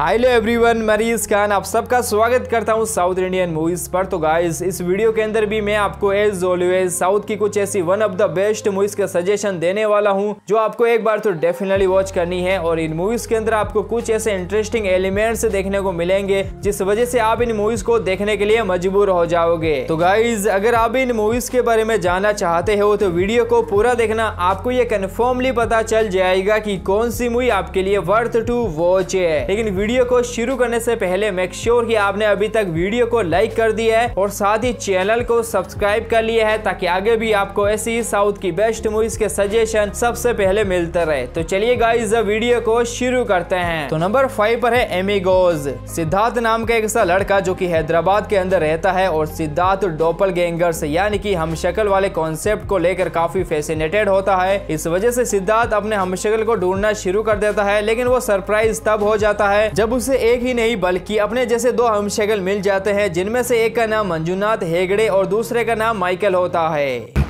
Hello everyone, मरीस Khan आप सबका स्वागत करता हूं साउथ इंडियन मूवीज़ पर। तो गाइस इस वीडियो के अंदर भी मैं आपको एज ऑलवेज साउथ की कुछ ऐसी one of the best movies का सजेशन देने वाला हूं जो आपको एक बार तो डेफिनेटली वॉच करनी है। और इन मूवीज़ के अंदर आपको कुछ ऐसे इंटरेस्टिंग एलिमेंट्स देखने को मिलेंगे जिस वजह से आप इन मूवीज़ को देखने के लिए मजबूर हो जाओगे। तो गाइज अगर आप इन मूवीज़ के बारे में जानना चाहते हो तो वीडियो को पूरा देखना, आपको ये कन्फर्मली पता चल जाएगा कि कौन सी मूवी आपके लिए वर्थ टू वॉच है। लेकिन वीडियो को शुरू करने से पहले मेक श्योर कि आपने अभी तक वीडियो को लाइक कर दिया है और साथ ही चैनल को सब्सक्राइब कर लिया है ताकि आगे भी आपको ऐसी ही साउथ की बेस्ट मूवीज के सजेशन सबसे पहले मिलते रहे। तो चलिए गाइस वीडियो को शुरू करते हैं। तो नंबर 5 पर है एमिगोज। सिद्धार्थ नाम का एक ऐसा लड़का जो कि हैदराबाद के अंदर रहता है और सिद्धार्थ डोपलगैंगर्स यानी कि हमशक्ल वाले कॉन्सेप्ट को लेकर काफी फैसिनेटेड होता है। इस वजह से सिद्धार्थ अपने हमशक्ल को ढूंढना शुरू कर देता है, लेकिन वो सरप्राइज तब हो जाता है जब उसे एक ही नहीं बल्कि अपने जैसे दो हमशक्ल मिल जाते हैं, जिनमें से एक का नाम मंजुनाथ हेगड़े और दूसरे का नाम माइकल होता है।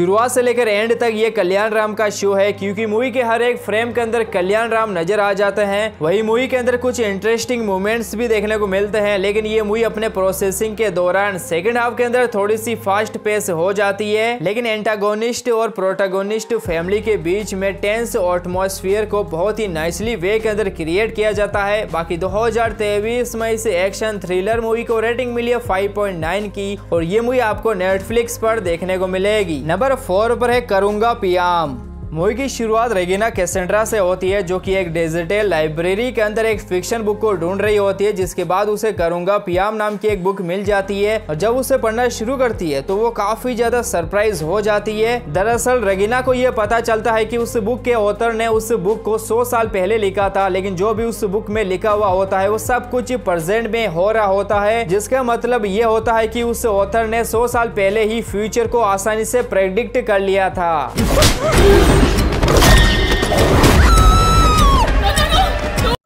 शुरुआत से लेकर एंड तक ये कल्याण राम का शो है क्योंकि मूवी के हर एक फ्रेम के अंदर कल्याण राम नजर आ जाते हैं। वही मूवी के अंदर कुछ इंटरेस्टिंग मोमेंट्स भी देखने को मिलते हैं, लेकिन ये मूवी अपने प्रोसेसिंग के दौरान सेकंड हाफ के अंदर थोड़ी सी फास्ट पेस हो जाती है। लेकिन एंटागोनिस्ट और प्रोटागोनिस्ट फैमिली के बीच में टेंस एटमॉस्फेयर को बहुत ही नाइसली वे के अंदर क्रिएट किया जाता है। बाकी 2023 में इस एक्शन थ्रिलर मूवी को रेटिंग मिली है 5.9 की और ये मूवी आपको नेटफ्लिक्स पर देखने को मिलेगी। 4 पर है करूंगा पियाम। मूवी की शुरुआत रेगिना कैसेंट्रा से होती है जो कि एक डिजिटल लाइब्रेरी के अंदर एक फिक्शन बुक को ढूंढ रही होती है, जिसके बाद उसे करूंगा पियाम नाम की एक बुक मिल जाती है। और जब उसे पढ़ना शुरू करती है तो वो काफी ज्यादा सरप्राइज हो जाती है। दरअसल रेगिना को ये पता चलता है कि उस बुक के ऑथर ने उस बुक को 100 साल पहले लिखा था, लेकिन जो भी उस बुक में लिखा हुआ होता है वो सब कुछ प्रेजेंट में हो रहा होता है, जिसका मतलब ये होता है कि उस ऑथर ने 100 साल पहले ही फ्यूचर को आसानी से प्रेडिक्ट कर लिया था।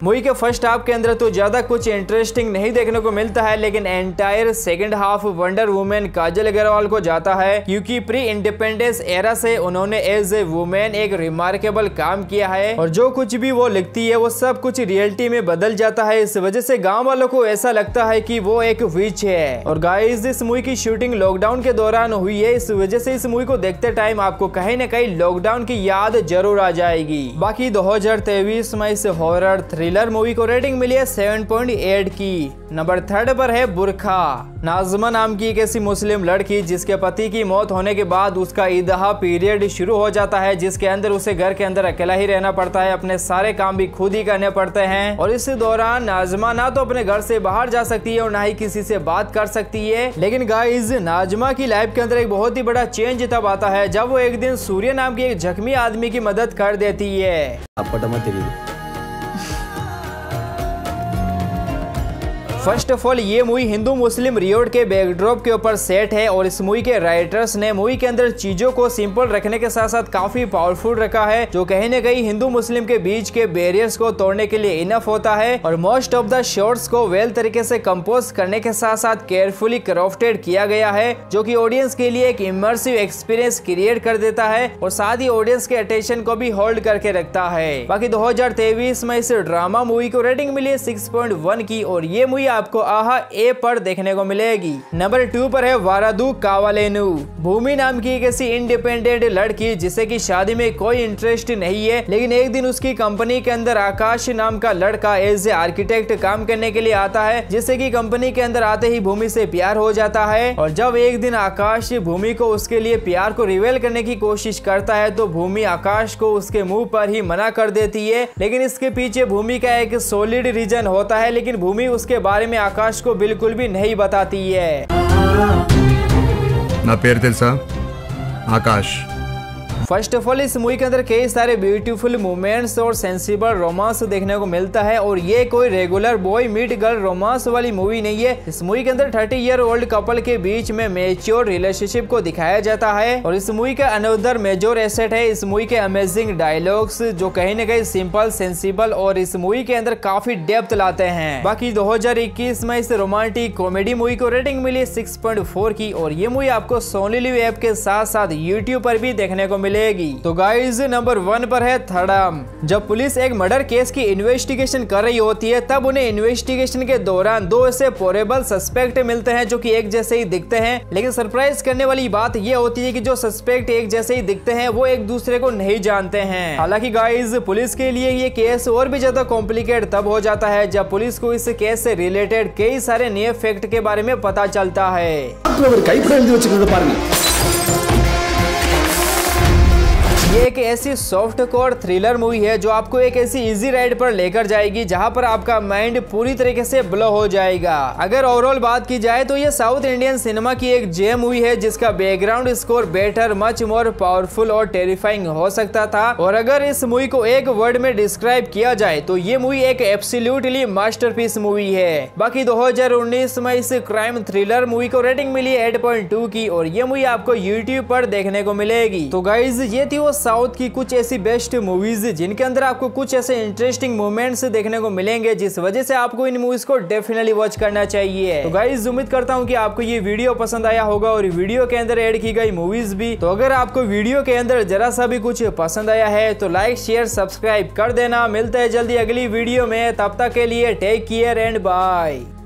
मूवी के फर्स्ट हाफ के अंदर तो ज्यादा कुछ इंटरेस्टिंग नहीं देखने को मिलता है, लेकिन entire second half wonder women Kajal Agarwal को जाता है क्योंकि प्री इंडिपेंडेंस एरा से उन्होंने एज ए वुमेन एक रिमार्केबल काम किया है और जो कुछ भी वो लिखती है वो सब कुछ रियलिटी में बदल जाता है। इस वजह से गाँव वालों को ऐसा लगता है कि वो एक विच है। और गाइस इस मूवी की शूटिंग लॉकडाउन के दौरान हुई है, इस वजह से इस मूवी को देखते टाइम आपको कहीं ना कहीं लॉकडाउन की याद जरूर आ जाएगी। बाकी 2023 में इस हॉरर थ्रिल मूवी को रेटिंग मिली है 7.8 की। नंबर 3 पर है बुरखा। नाजमा नाम की एक ऐसी मुस्लिम लड़की जिसके पति की मौत होने के बाद उसका ईदहा पीरियड शुरू हो जाता है, जिसके अंदर उसे घर के अंदर अकेला ही रहना पड़ता है, अपने सारे काम भी खुद ही करने पड़ते हैं। और इस दौरान नाजमा ना तो अपने घर से बाहर जा सकती है और ना ही किसी से बात कर सकती है। लेकिन गाइज नाजमा की लाइफ के अंदर एक बहुत ही बड़ा चेंज तब आता है जब वो एक दिन सूर्य नाम के एक जख्मी आदमी की मदद कर देती है। फर्स्ट ऑफ ऑल ये मूवी हिंदू मुस्लिम रियोड के बैकड्रॉप के ऊपर सेट है और इस मूवी के राइटर्स ने मूवी के अंदर चीजों को सिंपल रखने के साथ साथ काफी पावरफुल रखा है, जो कहीं ना कहीं हिंदू मुस्लिम के बीच के बैरियर्स को तोड़ने के लिए इनफ होता है। और मोस्ट ऑफ द शॉट्स को वेल तरीके से कंपोज करने के साथ साथ केयरफुली क्राफ्टेड किया गया है, जो की ऑडियंस के लिए एक इमर्सिव एक्सपीरियंस क्रिएट कर देता है और साथ ही ऑडियंस के अटेंशन को भी होल्ड करके रखता है। बाकी 2023 में इस ड्रामा मूवी को रेटिंग मिली है 6.1 की और ये मूवी आपको आहा ए पर देखने को मिलेगी। नंबर 2 पर है वारादू कावालेनु। भूमि नाम की एक ऐसी इंडिपेंडेंट लड़की जिसे कि शादी में कोई इंटरेस्ट नहीं है, लेकिन एक दिन उसकी कंपनी के अंदर आकाश नाम का लड़का एज ए आर्किटेक्ट काम करने के लिए आता है, जिससे कि कंपनी के अंदर आते ही भूमि से प्यार हो जाता है। और जब एक दिन आकाश भूमि को उसके लिए प्यार को रिवेल करने की कोशिश करता है तो भूमि आकाश को उसके मुंह पर ही मना कर देती है, लेकिन इसके पीछे भूमि का एक सॉलिड रीजन होता है, लेकिन भूमि उसके बारे में आकाश को बिल्कुल भी नहीं बताती है। ना पेर तेल सा, आकाश। फर्स्ट ऑफ ऑल इस मूवी के अंदर कई सारे ब्यूटीफुल मोमेंट्स और सेंसिबल रोमांस देखने को मिलता है और ये कोई regular boy meet girl romance वाली मूवी नहीं है। इस मूवी के अंदर 30-year-old कपल के बीच में मैच्योर रिलेशनशिप को दिखाया जाता है और इस मूवी का अनदर मेजर एसेट है इस मूवी के अमेजिंग डायलॉग्स, जो कहीं ना कहीं सिंपल सेंसिबल और इस मूवी के अंदर काफी डेप्थ लाते हैं। बाकी 2021 में इस रोमांटिक कॉमेडी मूवी को रेटिंग मिली 6.4 की और ये मूवी आपको सोनी लिव ऐप के साथ साथ यूट्यूब पर भी देखने को मिले। मिलेगी। तो गाइस नंबर 1 पर है थिर्डम। जब पुलिस एक मर्डर केस की इन्वेस्टिगेशन कर रही होती है तब उन्हें इन्वेस्टिगेशन के दौरान दो ऐसे पोरेबल सस्पेक्ट मिलते हैं जो कि एक जैसे ही दिखते हैं, लेकिन सरप्राइज करने वाली बात यह होती है कि जो सस्पेक्ट एक जैसे ही दिखते हैं वो एक दूसरे को नहीं जानते हैं। हालांकि गाइस पुलिस के लिए ये केस और भी ज्यादा कॉम्प्लिकेट तब हो जाता है जब पुलिस को इस केस से रिलेटेड कई सारे नए फैक्ट के बारे में पता चलता है। ये एक ऐसी सॉफ्ट कोर थ्रिलर मूवी है जो आपको एक ऐसी इजी राइड पर लेकर जाएगी जहां पर आपका माइंड पूरी तरीके से ब्लो हो जाएगा। अगर ओवरऑल बात की जाए तो ये साउथ इंडियन सिनेमा की एक जेम मूवी है जिसका background score better, much more powerful और टेरिफाइंग हो सकता था। और अगर इस मूवी को एक वर्ड में डिस्क्राइब किया जाए तो ये मूवी एक एब्सोल्युटली मास्टरपीस मूवी है। बाकी 2019 में इस क्राइम थ्रिलर मूवी को रेटिंग मिली 8.2 की और ये मूवी आपको यूट्यूब पर देखने को मिलेगी। तो गाइज ये थी वो साउथ की कुछ ऐसी बेस्ट मूवीज जिनके अंदर आपको कुछ ऐसे इंटरेस्टिंग मोमेंट्स देखने को मिलेंगे जिस वजह से आपको इन मूवीज को डेफिनेटली वॉच करना चाहिए। तो गाइस उम्मीद करता हूँ कि आपको ये वीडियो पसंद आया होगा और वीडियो के अंदर ऐड की गई मूवीज भी। तो अगर आपको वीडियो के अंदर जरा सा भी कुछ पसंद आया है तो लाइक, शेयर, सब्सक्राइब कर देना। मिलते हैं जल्दी अगली वीडियो में, तब तक के लिए टेक केयर एंड बाय।